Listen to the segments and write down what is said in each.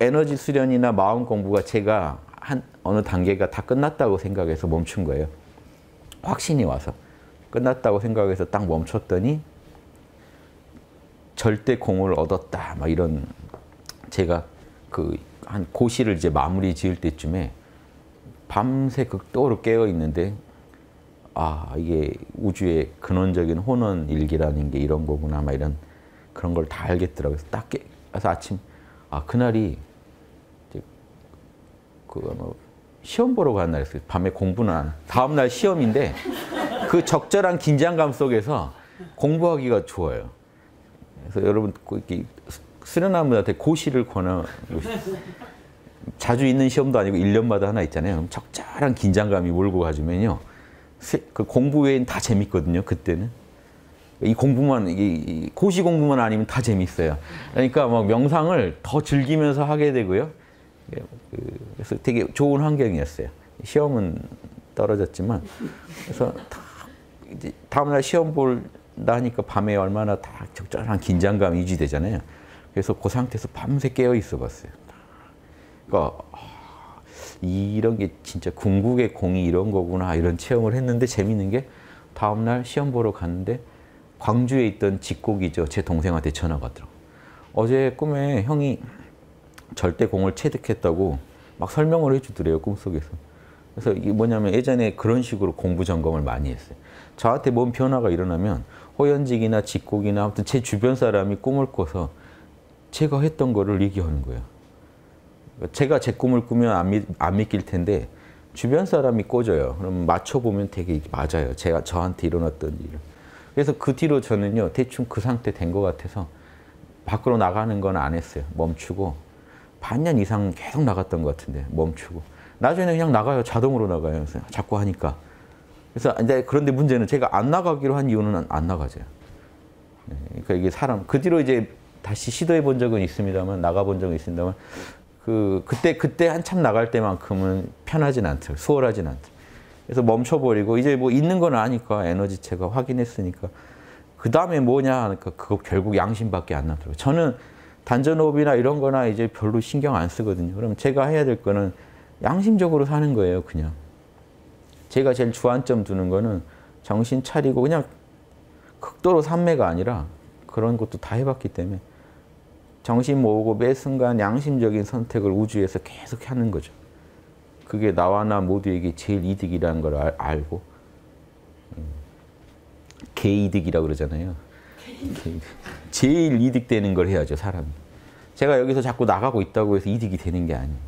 에너지 수련이나 마음 공부가 제가 한 어느 단계가 다 끝났다고 생각해서 멈춘 거예요. 확신이 와서 끝났다고 생각해서 딱 멈췄더니 절대 공을 얻었다 막 이런, 제가 그 한 고시를 이제 마무리 지을 때쯤에 밤새 극도로 깨어 있는데, 아 이게 우주의 근원적인 혼원 일기라는 게 이런 거구나 막 이런 그런 걸 다 알겠더라고요. 딱 깨, 그래서 아침, 아 그날이 이제 그 시험 보러 간 날이었어요. 밤에 공부는 안, 다음 날 시험인데 그 적절한 긴장감 속에서 공부하기가 좋아요. 그래서 여러분 이렇게 수련남들한테 고시를 권하고 싶어요. 자주 있는 시험도 아니고 1년마다 하나 있잖아요. 적절한 긴장감이 몰고 가주면요, 그 공부 외엔 다 재밌거든요. 그때는 이 공부만, 이 고시 공부만 아니면 다 재밌어요. 그러니까 막 명상을 더 즐기면서 하게 되고요. 그래서 되게 좋은 환경이었어요. 시험은 떨어졌지만, 그래서 이제 다음날 시험 볼다 하니까 밤에 얼마나 다 적절한 긴장감이 유지되잖아요. 그래서 그 상태에서 밤새 깨어 있어 봤어요. 그러니까 이런 게 진짜 궁극의 공이 이런 거구나 이런 체험을 했는데, 재밌는 게 다음날 시험 보러 갔는데 광주에 있던 직곡이죠, 제 동생한테 전화가 왔더라고. 어제 꿈에 형이 절대 공을 체득했다고 막 설명을 해주더래요, 꿈속에서. 그래서 이게 뭐냐면 예전에 그런 식으로 공부 점검을 많이 했어요. 저한테 뭔 변화가 일어나면 호연직이나 직곡이나 아무튼 제 주변 사람이 꿈을 꿔서 제가 했던 거를 얘기하는 거예요. 제가 제 꿈을 꾸면 안 믿길 텐데 주변 사람이 꿔줘요. 그럼 맞춰보면 되게 맞아요, 제가 저한테 일어났던 일. 그래서 그 뒤로 저는요 대충 그 상태 된 것 같아서 밖으로 나가는 건 안 했어요. 멈추고 반년 이상 계속 나갔던 것 같은데 멈추고, 나중에는 그냥 나가요. 자동으로 나가요. 그래서 자꾸 하니까. 그래서 이제 그런데 문제는 제가 안 나가기로 한 이유는 안 나가죠. 그러니까 이게 사람, 그 뒤로 이제 다시 시도해 본 적은 있습니다만, 나가 본 적은 있습니다만 그때 한참 나갈 때만큼은 편하진 않더라고요. 수월하진 않더라고요. 그래서 멈춰버리고, 이제 뭐 있는 건 아니까, 에너지체가 확인했으니까 그 다음에 뭐냐 하니까 그거 결국 양심밖에 안 나더라고요. 저는 단전호흡이나 이런 거나 이제 별로 신경 안 쓰거든요. 그럼 제가 해야 될 거는 양심적으로 사는 거예요. 그냥 제가 제일 주안점 두는 거는 정신 차리고, 그냥 극도로 산매가 아니라 그런 것도 다 해봤기 때문에 정신 모으고 매 순간 양심적인 선택을 우주에서 계속 하는 거죠. 그게 나와 나 모두에게 제일 이득이라는 걸 알고, 개이득이라고 그러잖아요. 제일 이득되는 걸 해야죠, 사람이. 제가 여기서 자꾸 나가고 있다고 해서 이득이 되는 게 아니에요.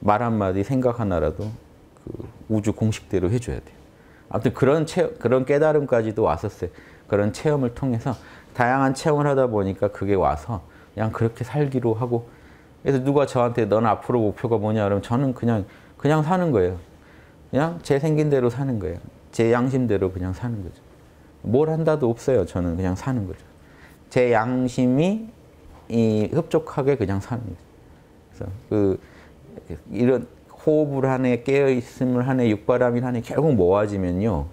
말 한마디, 생각 하나라도 그 우주 공식대로 해줘야 돼요. 아무튼 그런 깨달음까지도 왔었어요. 그런 체험을 통해서 다양한 체험을 하다 보니까 그게 와서 그냥 그렇게 살기로 하고. 그래서 누가 저한테 넌 앞으로 목표가 뭐냐 그러면 저는 그냥 사는 거예요. 그냥 제 생긴 대로 사는 거예요. 제 양심대로 그냥 사는 거죠. 뭘 한다도 없어요. 저는 그냥 사는 거죠. 제 양심이 흡족하게 그냥 사는 거죠. 그래서 이런 호흡을 하네, 깨어있음을 하네, 육바람일 하네, 결국 모아지면요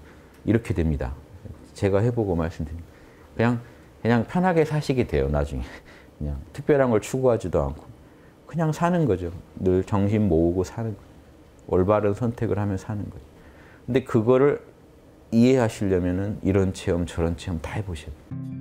이렇게 됩니다. 제가 해보고 말씀드립니다. 그냥 편하게 사시게 돼요, 나중에. 그냥 특별한 걸 추구하지도 않고 그냥 사는 거죠. 늘 정신 모으고 사는 거죠. 올바른 선택을 하며 사는 거죠. 근데 그거를 이해하시려면은 이런 체험 저런 체험 다 해보셔야 돼요.